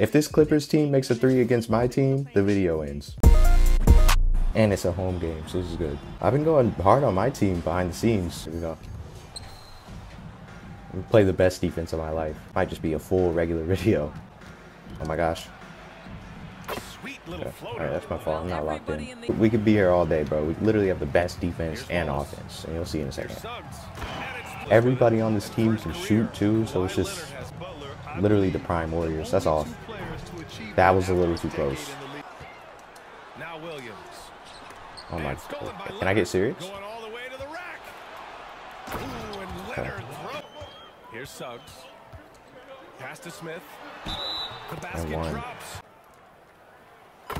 If this Clippers team makes a three against my team, the video ends. And it's a home game, so this is good. I've been going hard on my team behind the scenes. Here we go. We play the best defense of my life. Might just be a full regular video. Oh my gosh. Sweet little floater. All right, that's my fault. I'm not locked in. We could be here all day, bro. We literally have the best defense and offense, and you'll see in a second. Everybody on this team can shoot too, so it's just literally the prime Warriors. That's all. That was a little too close. Now Williams. Oh my God. Can I get serious? Going all the way to the rack. Ooh, and Leonard throw. Here's Suggs. Pass to Smith. The basket drops.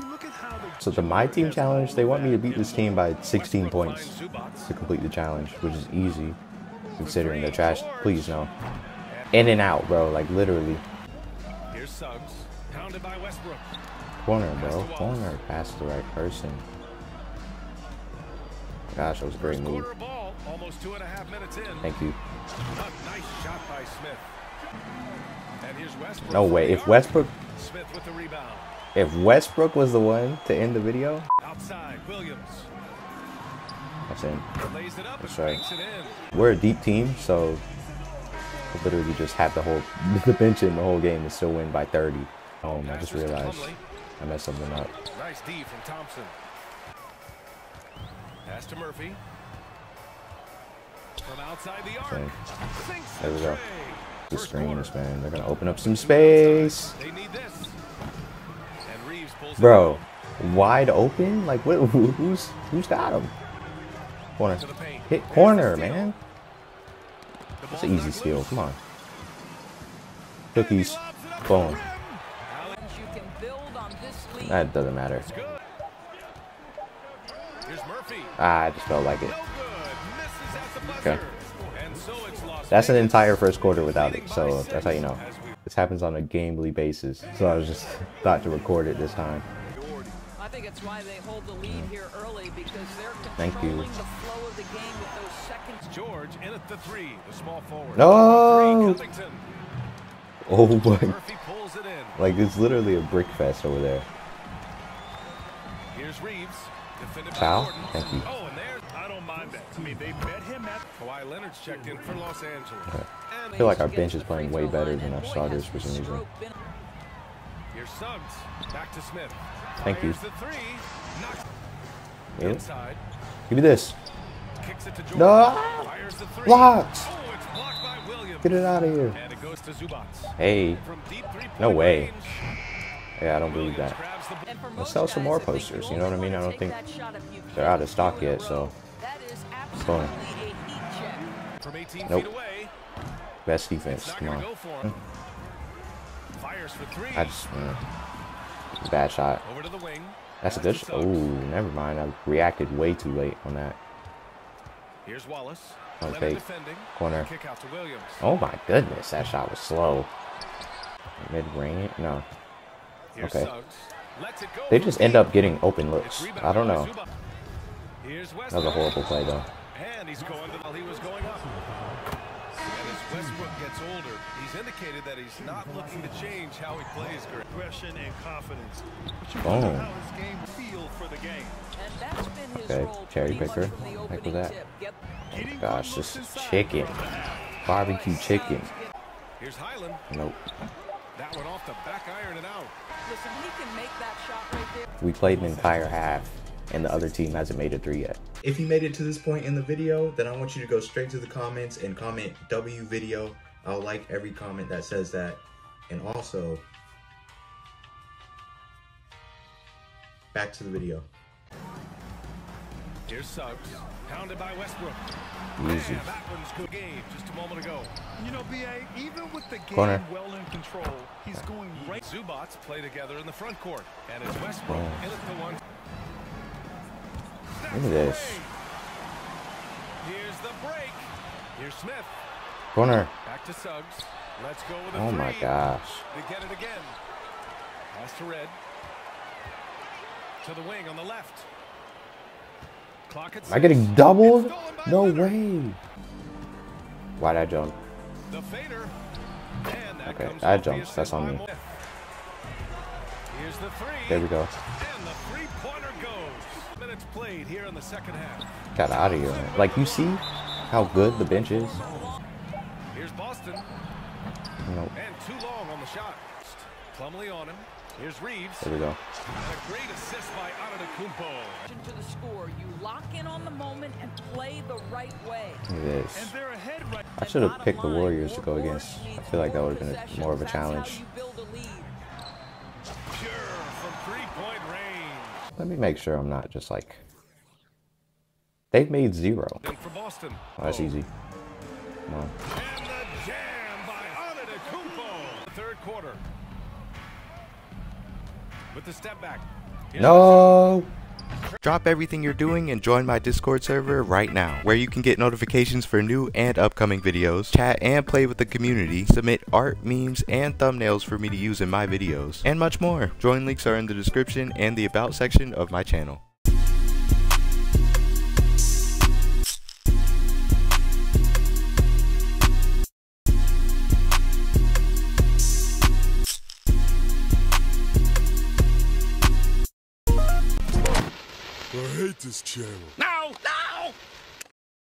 Look at how they... So the My Team Challenge, they want me to beat this team by 16 points to complete the challenge, which is easy considering they're trash. Please, no. In and out, bro. Like, literally. Here's Suggs. Pounded by Westbrook. Corner, bro. Corner. Pass the right person. Gosh, that was a great move. Thank you. No way. If Westbrook was the one to end the video, that's in. That's right. We're a deep team, so we'll literally just have the whole bench in the whole game and still win by 30. Oh, I just realized. I messed something up. Nice D from Thompson. Pass to Murphy. From outside the arc. There we go. The screens, man. They're gonna open up some space. They need this. And Reeves pulls bro, wide open? Like what? Who's got him? Corner. Hit corner, man. That's an easy steal. Come on. Cookies. Boom. That doesn't matter. Ah, I just felt like it. Okay. That's an entire first quarter without it, so that's how you know. This happens on a gamely basis, so I was just thought to record it this time. I think it's why they hold the lead here early, because they're controlling the flow of the game with those seconds. George in at the three, the small forward. No! Oh my. Like, it's literally a brick fest over there. Here's Reeves. Foul? Thank you. Oh, and there's, I don't mind that. I mean, they bet him at Kawhi Leonard's checked in for Los Angeles. Okay. I feel like our bench is playing way better than our starters for some reason. Here's Suggs. Back to Smith. Thank you. Really? Give me this. Kicks it to Jordan. No! Blocks! Get it out of here. And it goes to Zubac. Hey. No way. Yeah, I don't believe that. Let's sell some more posters, you know what I mean? I don't think they're out of stock yet, so. Boom. Nope. Best defense, come on. I just, bad shot. That's a good shot. Oh, never mind. I reacted way too late on that. Here's Wallace. Okay. Corner. Oh my goodness, that shot was slow. Mid-range? No. Okay. They just end up getting open looks. I don't know. That was a horrible play, though. And he's going while he was going up. And as Westbrook gets older, he's indicated that he's not looking to change how he plays. Aggression and confidence. Boom. Okay, cherry picker. Heck was that? Oh gosh, this is chicken. Barbecue chicken. Nope. That one off the back iron and out. Listen, he can make that shot right there. We played an entire half, and the other team hasn't made a three yet. If you made it to this point in the video, then I want you to go straight to the comments and comment W video. I'll like every comment that says that. And also, back to the video. Here's Suggs, pounded by Westbrook. Easy. Man, that one's good game just a moment ago. You know, BA, even with the game well in control, he's going right. Zubac's play together in the front court, and it's Westbrook. Oh. And it's the one. Look at this. Here's the break. Here's Smith. Corner. Back to Suggs. Let's go with a three. My gosh. They get it again. Pass to Red. To the wing on the left. Am I getting doubled? No way. Why'd I jump? Okay, I jumped. That's on me. Here's the three. There we go. And the three-pointer goes. Minutes played here in the second half. Got out of here. Like, you see how good the bench is? Here's Boston. Nope. And too long on the shot. Plumlee on him. Here's Reeves. There we go. A great assist by Adetokounmpo. To the score, you lock in on the moment and play the right way. It is. And they're ahead right. I should have picked the Warriors to go against. I feel like that would have been more of a challenge. Pure from three-point range. Let me make sure I'm not just like. They've made zero. For Boston. Oh, that's easy. Come on. And the jam by Adetokounmpo. Third quarter. With the step back. No! Drop everything you're doing and join my Discord server right now, where you can get notifications for new and upcoming videos, chat and play with the community, submit art, memes, and thumbnails for me to use in my videos, and much more. Join links are in the description and the about section of my channel. I hate this channel. No! No!